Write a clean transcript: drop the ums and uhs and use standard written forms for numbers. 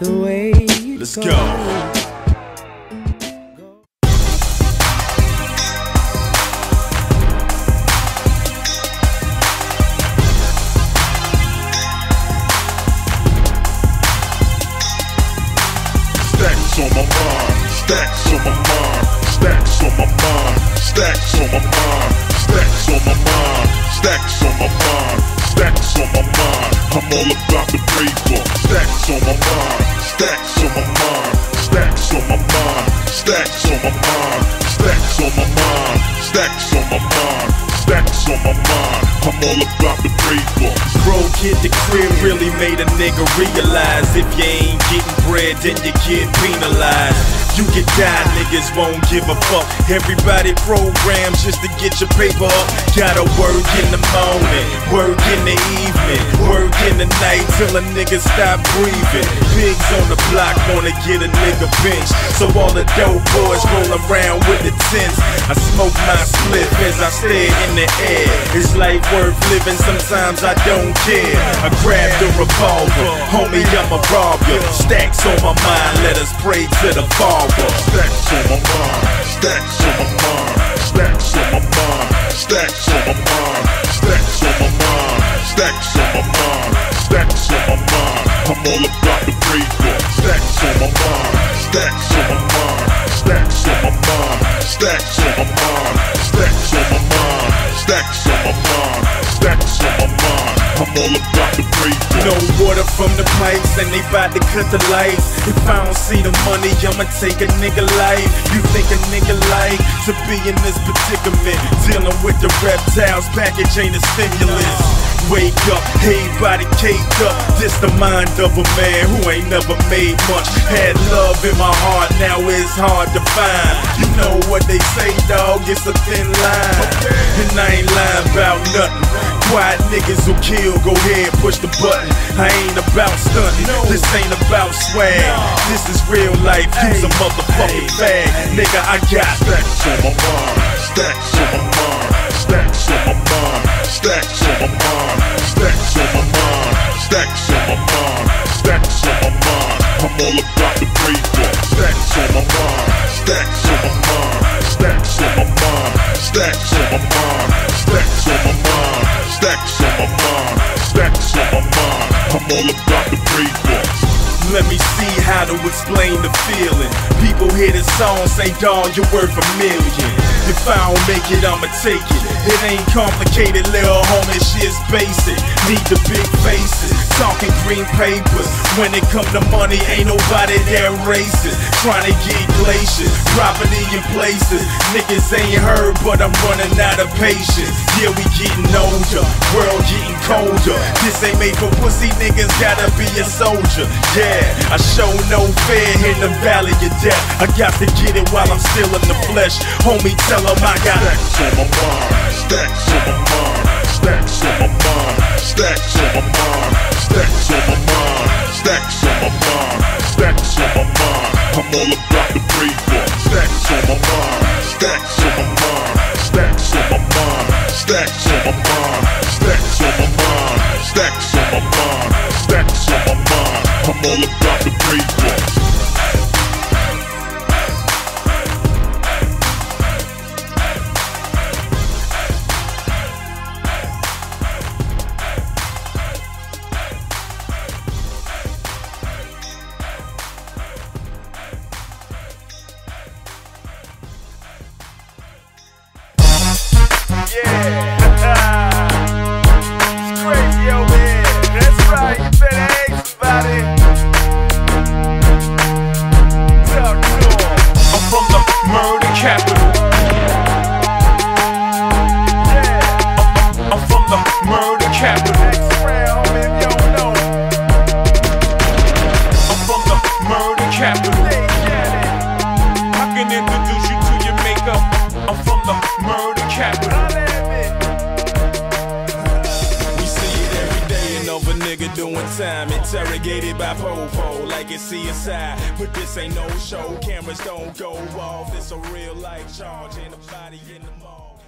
the way you Let's go. Stacks on my mind, stacks on my mind, stacks on my mind, stacks on my mind, stacks on my mind, stacks on my mind, stacks on my mind. I'm all about the paper. Stacks on my mind, stacks on my mind, stacks on my mind, stacks on my mind, stacks on my mind, stacks on my mind, stacks on my mind. I'm all about the paper. Broke hit the crib, really made a nigga realize if you ain't getting bread, then you get penalized. You get died, niggas won't give a fuck. Everybody programmed just to get your paper up. Gotta work in the morning, work in the evening, work in the night till a nigga stop breathing. Pigs on the block wanna get a nigga benched, so all the dope boys roll around with the tents. I smoke my spliff as I stare in the air. It's life worth living, sometimes I don't care. I grabbed a revolver, homie, I'm a robber. Stacks on my mind, let us pray to the Father. Stacks on my mind, stacks on my mind, stacks on my mind, stacks on my mind, stacks on my mind, stacks on my mind, stacks on my mind. I'm all about the paper. Stacks on my mind, stacks on my mind, stacks on my mind, stacks on my mind, stacks on my mind, stacks on my mind, stacks on my mind. I'm all about the paper. No water from the pipes and they bout to cut the lights. If I don't see the money, I'ma take a nigga life. You think a nigga like to be in this predicament? Dealing with the reptiles, package ain't a stimulus. Wake up, everybody caked up. This the mind of a man who ain't never made much. Had love in my heart, now it's hard to find. You know what they say, dog, it's a thin line. And I ain't lying about nothing. Quiet niggas who kill, go ahead, push the button. I ain't about stunting, this ain't about swag. This is real life, use a motherfucking bag. Nigga, I got stacks on my mind, stacks on my mind, stacks on my mind, stacks on my mind, stacks on my mind, stacks on my mind, stacks on my mind. I'm all about the paper. Stacks on my mind, stacks on my mind, stacks on my mind, stacks on my mind, stacks on my mind. Stacks on my mind, stacks on my mind. I'm all about the paper. Let me see how to explain the feeling. People hear this song, say, dawg, you're worth a million. If I don't make it, I'ma take it. It ain't complicated, little homie, shit's basic. Need the big faces, talking green papers. When it come to money, ain't nobody that racist. Trying to get glaciers, property in places. Niggas ain't heard, but I'm running out of patience. Yeah, we getting older, world getting colder. This ain't made for pussy, niggas gotta be a soldier. Yeah, I show no fear in the valley of death. I got to get it while I'm still in the flesh. Homie, tell them I got stacks on my mind, stacks on my mind, stacks on my mind, stacks on my mind, stacks on my mind, stacks on my mind, stacks on my mind. I'm all about the paper. Stacks on my mind, stacks on my mind, stacks on my mind, stacks on my mind, stacks on my mind, stacks on my mind, stacks on my mind. I'm all about the paper. Ain't no show, cameras don't go off. It's a real life charge, ain't nobody in the mall.